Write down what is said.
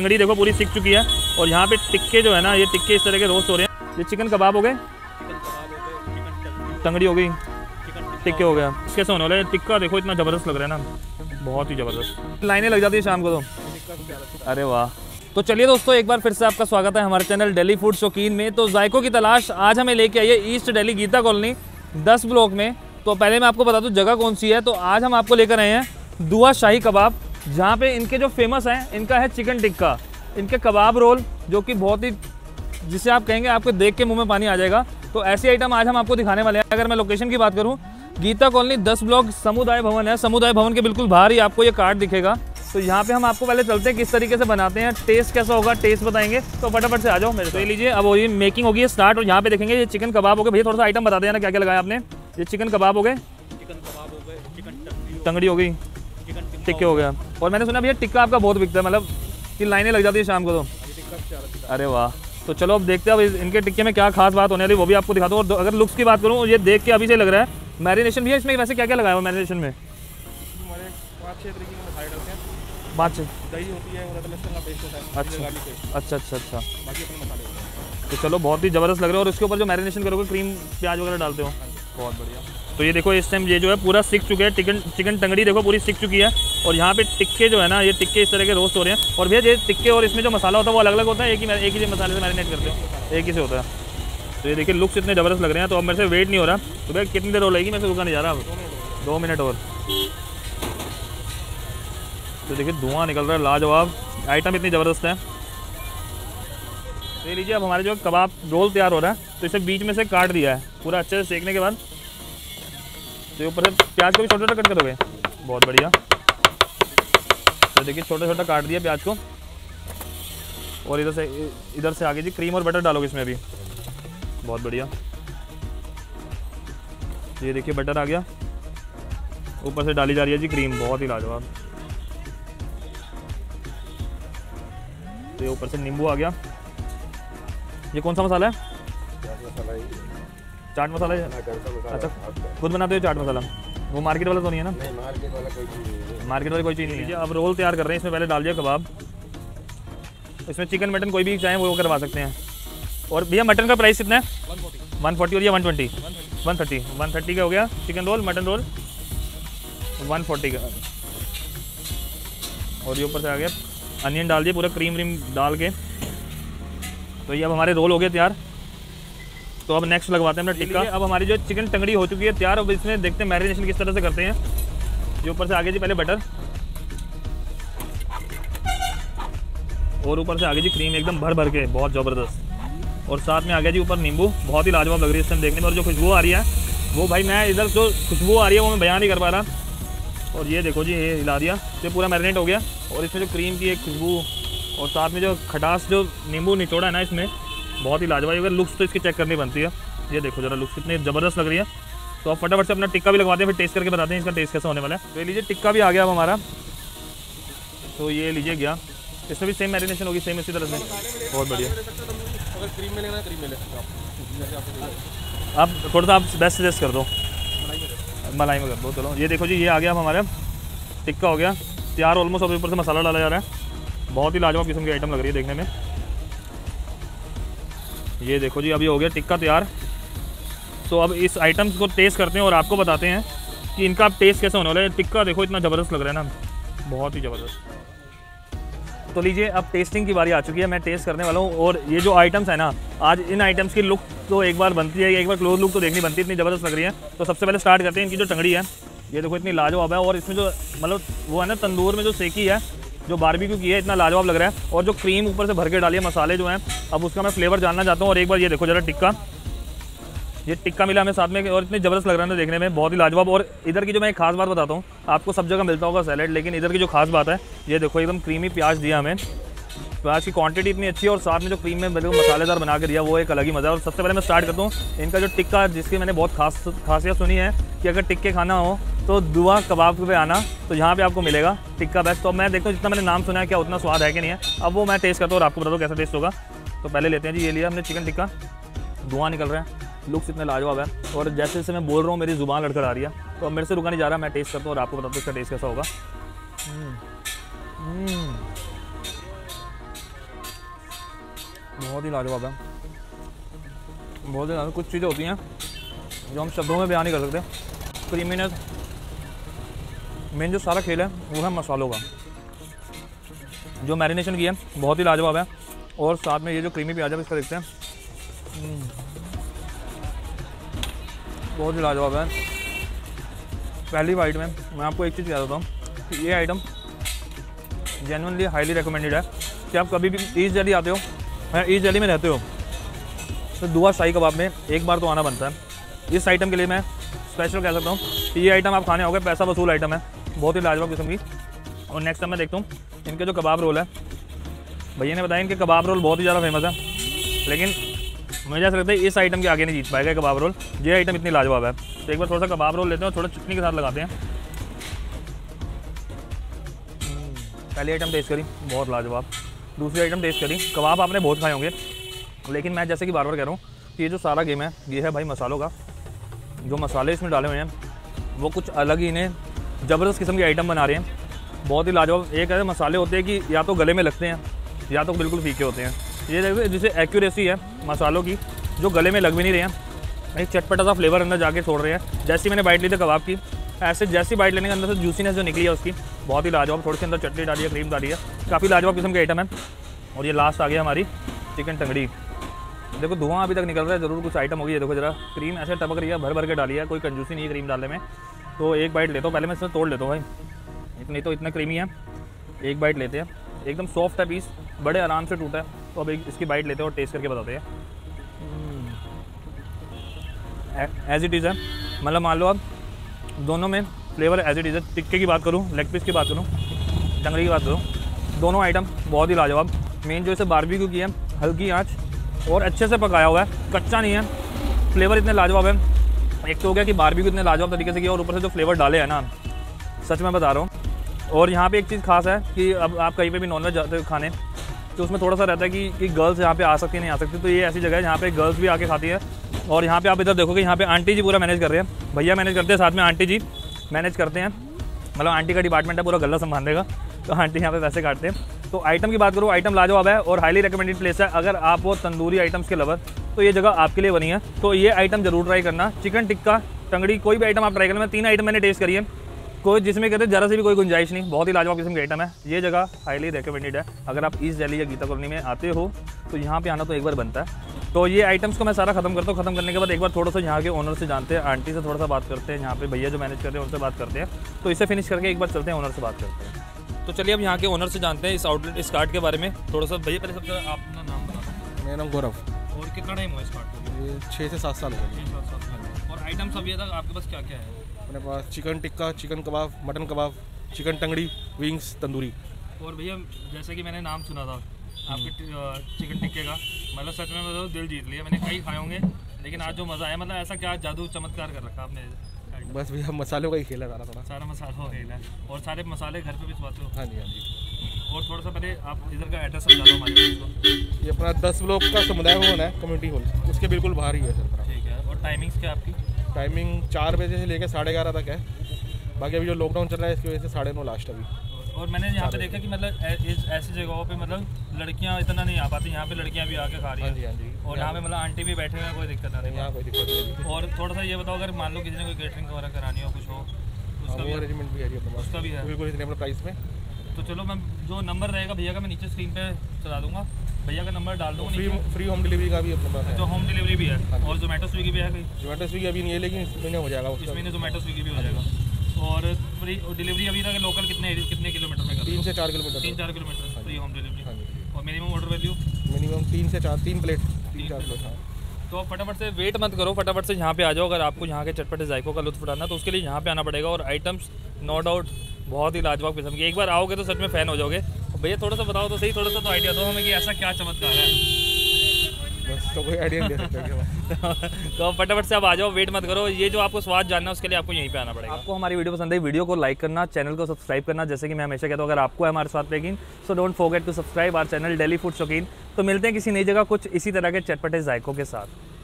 लंगड़ी देखो पूरी सीख चुकी है। और यहाँ पे टिक्के जो है ना, ये टिक्के इस तरह के रोस्ट हो रहे हैं। ये चिकन कबाब हो गए, लंगड़ी हो गई, टिक्के हो गया। कैसे होने वाला है टिक्का? देखो इतना ज़बरदस्त लग रहा है ना, बहुत ही ज़बरदस्त। लाइनें लग जाती है शाम को तो। अरे वाह। तो चलिए दोस्तों, एक बार फिर से आपका स्वागत है हमारे चैनल दिल्ली फूड शौकीन में। तो जायकों की तलाश आज हमें लेके आई है east Delhi Geeta colony 10 block में। तो पहले मैं आपको बता दूं जगह कौन सी है। तो आज हम आपको लेकर आए हैं दुआ शाही कबाब, जहां पे इनके जो फेमस हैं इनका है चिकन टिक्का, इनके कबाब रोल जो कि बहुत ही, जिसे आप कहेंगे आपको देख के मुँह में पानी आ जाएगा। तो ऐसी आइटम आज हम आपको दिखाने वाले हैं। अगर मैं लोकेशन की बात करूँ, गीता कॉलोनी 10 ब्लॉक समुदाय भवन है। समुदाय भवन के बिल्कुल बाहर ही आपको ये कार्ड दिखेगा। तो यहाँ पे हम आपको पहले चलते हैं, किस तरीके से बनाते हैं, टेस्ट कैसा होगा, टेस्ट बताएंगे। तो फटाफट से आ जाओ मेरे। तो लीजिए, अब ये मेकिंग होगी स्टार्ट। और यहाँ पे देखेंगे ये चिकन कबाब हो गए। भैया थोड़ा सा आइटम बता देना क्या क्या लगाया आपने। ये चिकन कबाब हो गए, चिकन टंगड़ी हो गई, टिक्के हो गया। और मैंने सुना भैया टिक्का आपका बहुत बिकता है, मतलब कि लाइनें लग जाती है शाम को तो। अरे वाह। तो चलो अब देखते हैं अब इनके टिक्के में क्या खास बात होने वाली, वो भी आपको दिखा दो। और अगर लुक्स की बात करूँ, ये देख के अभी से लग रहा है। मैरिनेशन भैया इसमें वैसे क्या क्या लगाया हुआ मैरिनेशन में? 5 दही होती है और लहसुन का पेस्ट होता है। अच्छा। बाकी अपने मसाले होते हैं। तो चलो, बहुत ही ज़बरदस्त लग रहा है। और उसके ऊपर जो मैरिनेशन करोगे, क्रीम प्याज वगैरह डालते हो, बहुत बढ़िया। तो ये देखो इस टाइम ये जो है पूरा सीख चुके हैं। चिकन टंगड़ी देखो पूरी सीख चुकी है। और यहाँ पे टिक्के जो है ना, ये टिक्के इस तरह के रोस्ट हो रहे हैं। और भैया ये टिक्के और इसमें जो मसाला होता है वो अलग अलग होता है, एक ही मसाले से मैरिनेट करते हो, एक ही से होता है। तो ये देखिए लुक्स इतने ज़बरदस्त लग रहे हैं। तो अब मेरे से वेट नहीं हो रहा। तो भैया कितनी देर हो लगेगी? मेरे से रुका नहीं जा रहा अब, 2 मिनट और। तो देखिए धुआं निकल रहा है, लाजवाब। आइटम इतनी ज़बरदस्त है। ले लीजिए, अब हमारे जो कबाब रोल तैयार हो रहा है। तो इसे बीच में से काट दिया है पूरा अच्छे से सेकने के बाद। तो ऊपर से प्याज को भी छोटा छोटा कट करोगे, बहुत बढ़िया। तो देखिए छोटा छोटा काट दिया प्याज को। और इधर से आगे जी क्रीम और बटर डालोगे इसमें भी, बहुत बढ़िया। ये देखिए बटर आ गया, ऊपर से डाली जा रही है जी क्रीम, बहुत ही लाजवाब। तो ये ऊपर से नींबू आ गया। ये कौन सा मसाला है? चाट मसाला है। अच्छा, खुद बनाते हो चाट मसाला? वो मार्केट वाला तो नहीं है ना? नहीं, मार्केट वाला कोई चीज़ नहीं है। मार्केट वाली कोई चीज़ नहीं है। अब रोल तैयार कर रहे हैं, इसमें पहले डाल दिया कबाब। इसमें चिकन मटन कोई भी चाहें वो करवा सकते हैं। और भैया मटन का प्राइस कितना है? 140 और ये 120, 130। 130 का हो गया चिकन रोल, मटन रोल 140 का। और ये ऊपर से आ गया अनियन डाल दिए पूरा, क्रीम व्रीम डाल के। तो ये अब हमारे रोल हो गए तैयार। तो अब नेक्स्ट लगवाते हैं अपना टिक्का। अब हमारी जो चिकन टंगड़ी हो चुकी है तैयार। अब इसमें देखते हैं मैरिनेशन किस तरह से करते हैं। ये ऊपर से आगे जी पहले बटर, और ऊपर से आगे जी क्रीम एकदम भर भर के, बहुत ज़बरदस्त। और साथ में आगे जी ऊपर नींबू, बहुत ही लाजवाब लग रही है इस टाइम देखने में। और जो खुशबू आ रही है वो भाई, मैं इधर जो खुशबू आ रही है वो मैं बयान नहीं कर पा रहा। और ये देखो जी, ये हिला दिया। ये पूरा मैरिनेट हो गया। और इसमें जो क्रीम की एक खुशबू और साथ में जो खटास, जो नींबू निचोड़ा है ना इसमें, बहुत ही लाजवाब। अगर लुक्स तो इसकी चेक करनी बनती है। ये देखो जरा, लुक्स कितनी ज़बरदस्त लग रही है। तो आप फटाफट से अपना टिक्का भी लगवाते हैं, फिर टेस्ट करके बताते हैं इसका टेस्ट कैसा होने वाला है। तो ये लीजिए टिक्का भी आ गया अब हमारा। तो ये लीजिए गया, इसमें भी सेम मैरिनेशन होगी, सेम इसी तरह से, बहुत बढ़िया। आप थोड़ा सा आप बेस्ट सजेस्ट कर दो, मलाई में कर दो। चलो ये देखो जी, ये आ गया हमारा टिक्का हो गया तैयार ऑलमोस्ट। और ऊपर से मसाला डाला जा रहा है, बहुत ही लाजवाब किस्म की आइटम लग रही है देखने में। ये देखो जी, अभी हो गया टिक्का तैयार। तो अब इस आइटम्स को टेस्ट करते हैं और आपको बताते हैं कि इनका आप टेस्ट कैसे होने वाला है। टिक्का देखो इतना ज़बरदस्त लग रहा है ना, बहुत ही ज़बरदस्त। तो लीजिए, अब टेस्टिंग की बारी आ चुकी है, मैं टेस्ट करने वाला हूँ। और ये जो आइटम्स है ना, आज इन आइटम्स की लुक तो एक बार बनती है, एक बार क्लोज लुक तो देखनी बनती है, इतनी ज़बरदस्त लग रही है। तो सबसे पहले स्टार्ट करते हैं इनकी जो टंगड़ी है। ये देखो इतनी लाजवाब है। और इसमें जो मतलब वो है ना, तंदूर में जो सेकी है, जो बारबेक्यू की है, इतना लाजवाब लग रहा है। और जो क्रीम ऊपर से भर के डाली है, मसाले जो हैं, अब उसका मैं फ्लेवर जानना चाहता हूँ। और एक बार ये देखो ज़रा टिक्का, ये टिक्का मिला हमें साथ में, और इतनी ज़बरदस्त लग रहा है ना देखने में, बहुत ही लाजवाब। और इधर की जो मैं एक खास बात बताता हूँ, आपको सब जगह मिलता होगा सैलेड, लेकिन इधर की जो खास बात है, ये देखो एकदम क्रीमी प्याज दिया हमें। प्याज की क्वांटिटी इतनी अच्छी है, और साथ में जो क्रीम में बिल्कुल मसालेदार बना के दिया, वो एक अलग ही मज़ा है। और सबसे पहले मैं स्टार्ट करता हूँ इनका जो टिक्का, जिसकी मैंने बहुत खासियत सुनी है कि अगर टिक्के खाना हो तो दुआ कबाब पे आना, तो यहाँ पे आपको मिलेगा टिक्का बेस्ट। तो मैं देखता हूँ जितना मैंने नाम सुना है क्या उतना स्वाद है कि नहीं है, अब वो मैं टेस्ट करता हूँ और आपको बता दो कैसा टेस्ट होगा। तो पहले लेते हैं जी, ये लिया हमने चिकन टिक्का, धुआँ निकल रहा है, लुक्स इतने लाजवाब है। और जैसे जैसे मैं बोल रहा हूँ मेरी ज़ुबान लड़खड़ा रही है। तो अब मेरे से रुका नहीं जा रहा, मैं टेस्ट करता हूँ और आपको बताता हूँ इसका टेस्ट कैसा होगा। बहुत ही लाजवाब है, बहुत ही लाजवाब। कुछ चीज़ें होती हैं जो हम शब्दों में बयान नहीं कर सकते। क्रीमीनेस, मेन जो सारा खेल है वो है मसालों का। जो मैरिनेशन की है बहुत ही लाजवाब है, और साथ में ये जो क्रीमी प्याज है इसका देखते हैं, बहुत ही लाजवाब है। पहली बाइट में मैं आपको एक चीज़ कह देता हूँ कि ये आइटम जेन्युइनली हाईली रिकमेंडेड है कि आप कभी भी ईस्ट दिल्ली आते हो या ईस्ट दिल्ली में रहते हो तो दुआ शाही कबाब में एक बार तो आना बनता है। इस आइटम के लिए मैं स्पेशल कह सकता हूँ कि ये आइटम आप खाने आओगे, पैसा वसूल आइटम है, बहुत ही लाजवाब किस्म की। और नेक्स्ट टाइम मैं देखता हूँ इनके जो कबाब रोल है, भैया ने बताया इनके कबाब रोल बहुत ही ज़्यादा फेमस है, लेकिन मुझे ऐसा लगता है इस आइटम के आगे नहीं जीत पाएगा कबाब रोल। ये आइटम इतनी लाजवाब है। तो एक बार थोड़ा सा कबाब रोल लेते हैं और थोड़ा चटनी के साथ लगाते हैं। पहली आइटम टेस्ट करी, बहुत लाजवाब। दूसरी आइटम टेस्ट करी, कबाब आपने बहुत खाए होंगे, लेकिन मैं जैसे कि बार बार कह रहा हूँ कि ये जो सारा गेम है ये है भाई मसालों का। जो मसाले इसमें डाले हुए हैं वो कुछ अलग ही, इन्हें ज़बरदस्त किस्म की आइटम बना रहे हैं, बहुत ही लाजवाब। एक ऐसे मसाले होते हैं कि या तो गले में लगते हैं या तो बिल्कुल फीके होते हैं। ये देखिए जिसे एक्यूरेसी है मसालों की, जो गले में लग भी नहीं रहे हैं, एक चटपटा सा फ्लेवर अंदर जाके छोड़ रहे हैं। जैसी मैंने बाइट ली थी कबाब की, ऐसे जैसी बाइट लेने के अंदर से जूसीनेस जो निकली है उसकी बहुत ही लाजवाब। थोड़ी सी अंदर चटनी डाली है, क्रीम डाली है, काफ़ी लाजवाब किस्म की आइटम है। और ये लास्ट आ गया हमारी चिकन टंगड़ी। देखो धुआं अभी तक निकल रहा है, ज़रूर कुछ आइटम होगी। ये देखो जरा, क्रीम ऐसे टपक रही है, भर भर के डाली है, कोई कंजूसी नहीं है क्रीम डालने में। तो एक बाइट लेता हूँ, पहले मैं इसमें तोड़ लेता हूँ भाई, इतनी तो इतना क्रीमी है। एक बाइट लेते हैं, एकदम सॉफ्ट है पीस, बड़े आराम से टूटा है। तो अब इसकी बाइट लेते हैं और टेस्ट करके बताते हैं। एज इट इज़ है, मतलब मान लो आप दोनों में फ्लेवर एज इट इज़ है। टिक्के की बात करूं, लेग पीस की बात करूं, टंगड़ी की बात करूं, दोनों आइटम बहुत ही लाजवाब। मेन जो इसे बारबेक्यू की है, हल्की आंच और अच्छे से पकाया हुआ है, कच्चा नहीं है, फ्लेवर इतने लाजवाब है। एक तो हो गया कि बारबेक्यू इतने लाजवाब तरीके से किया, और ऊपर से जो फ्लेवर डाले हैं ना, सच में बता रहा हूँ। और यहाँ पर एक चीज़ खास है कि अब आप कहीं पर भी नॉनवेज जाते हो खाने तो उसमें थोड़ा सा रहता है कि गर्ल्स यहाँ पे आ सकती नहीं आ सकती। तो ये ऐसी जगह है जहाँ पे गर्ल्स भी आके खाती है, और यहाँ पे आप इधर देखोगे यहाँ पे आंटी जी पूरा मैनेज कर रहे हैं, भैया मैनेज करते हैं, साथ में आंटी जी मैनेज करते हैं। मतलब आंटी का डिपार्टमेंट है, पूरा गला संभाल देगा, तो आंटी यहाँ पे पैसे काटते हैं। तो आइटम की बात करूँ, आइटम लाजवाब है और हाईली रिकमेंडेड प्लेस है। अगर आप वो तंदूरी आइटम्स के लवर तो ये जगह आपके लिए बनी है, तो ये आइटम जरूर ट्राई करना। चिकन टिक्का टंगड़ी कोई भी आइटम आप ट्राई करना। मैं 3 आइटम मैंने टेस्ट करी है, कोई जिसमें कहते हैं जरा से भी कोई गुंजाइश नहीं, बहुत ही लाजवाब किस्म की आइटम है। ये जगह हाईली रिकमेंडेड है, अगर आप ईस्ट दिल्ली या गीता कॉलोनी में आते हो तो यहाँ पे आना तो एक बार बनता है। तो ये आइटम्स को मैं सारा खत्म करता हूँ। खत्म करने के बाद एक बार थोड़ा सा यहाँ के ओनर से जानते हैं, आंटी से थोड़ा सा बात करते हैं, यहाँ पे भैया जो मैनेज कर रहे हैं उनसे बात करते हैं। तो इसे फिनिश करके एक बार चलते हैं ओनर से बात करते हैं। तो चलिए अब यहाँ के ओनर से जानते हैं इस आउटलेट, इस कार्ट के बारे में थोड़ा सा। भैया पहले सबसे आपका नाम बताओ। मेरा नाम गौरव। और कितना टाइम हुआ इस कार्ट को? 6 से 7 साल हो गए। 6 से 7 साल। और आइटम्स अभी तक आपके पास क्या क्या है? अपने पास chicken tikka, chicken kebab, mutton kebab, chicken tangdi, wings, tandoori. और भैया जैसे कि मैंने नाम सुना था आपके चिकन टिक्के का, मतलब सच में मतलब दिल जीत लिया। मैंने कई खाए होंगे लेकिन आज जो मज़ा आया, मतलब ऐसा क्या जादू चमत्कार कर रखा आपने? बस भैया मसालों का ही खेला, सारा मसालों का खेला। और सारे मसाले घर पर भी सुनाते हो? हाँ जी, हाँ जी। और थोड़ा सा पहले आप इधर का एड्रेस समझा दो हमारे को। ये अपना 10 ब्लॉक का समुदाय हॉल है, कम्युनिटी हॉल, उसके बिल्कुल बाहर ही है सर। ठीक है। और टाइमिंग्स क्या आपकी? टाइमिंग 4 बजे से लेकर 11:30 तक है। बाकी अभी जो लॉकडाउन चल रहा है इसकी वजह से 9:30 लास्ट अभी। और मैंने यहाँ पे देखा कि मतलब ऐसी जगहों पे मतलब लड़कियाँ इतना नहीं आ पाती, यहाँ पे लड़कियाँ भी आके खा रही हैं। हाँ जी, हाँ जी। और यहाँ पे मतलब आंटी भी बैठे हुए, कोई दिक्कत नहीं, यहाँ कोई दिक्कत नहीं। और थोड़ा सा ये बताओ, अगर मान लो किसी ने कोई कैटरिंग वगैरह करानी हो, कुछ हो, उसका अरेंजमेंट भी है, उसका भी है बिल्कुल रिजनेबल प्राइस में। तो चलो मैम, जो नंबर रहेगा भैया का मैं नीचे स्क्रीन पे चला दूंगा, भैया का नंबर डाल दूंगा। फ्री होम डिलीवरी का भी है, तो होम डिलीवरी भी है। और जोमेटो स्विगी भी है? जोमेटो स्विगी अभी नहीं है, लेकिन इस महीने हो जाएगा, इस महीने जोमेटो स्विगी भी हो जाएगा। और फ्री डिलीवरी अभी तक लोकल कितने किलोमीटर में? 3 से 4 kilometre. 3-4 kilometre free home delivery. और minimum order value minimum 3-4 plate. तो फटाफट से वेट मत करो, फटाफट से यहाँ पे आ जाओ। अगर आपको यहाँ के चटपटे जायकों का लुत्फ उठाना तो उसके लिए यहाँ पे आना पड़ेगा। और आइटम्स नो डाउट बहुत ही लाजवाब किस्म की, एक बार आओगे तो सच में फ़ैन हो जाओगे। भैया थोड़ा सा बताओ तो सही, थोड़ा सा तो आइडिया दो हमें कि ऐसा क्या चमत्कार है। बस तो कोई आइडिया नहीं देता। तो फटाफट से आप आ जाओ, वेट मत करो। ये जो आपको स्वाद जानना है उसके लिए आपको यहीं पे आना पड़ेगा। आपको हमारी वीडियो पसंद आई, वीडियो को लाइक करना, चैनल को सब्सक्राइब करना, जैसे कि मैं हमेशा कहता हूँ। अगर आपको है हमारे साथ लेकिन, so don't forget to subscribe our channel Delhi food शौकीन। तो मिलते हैं किसी नई जगह कुछ इसी तरह के चटपटे जायकों के साथ।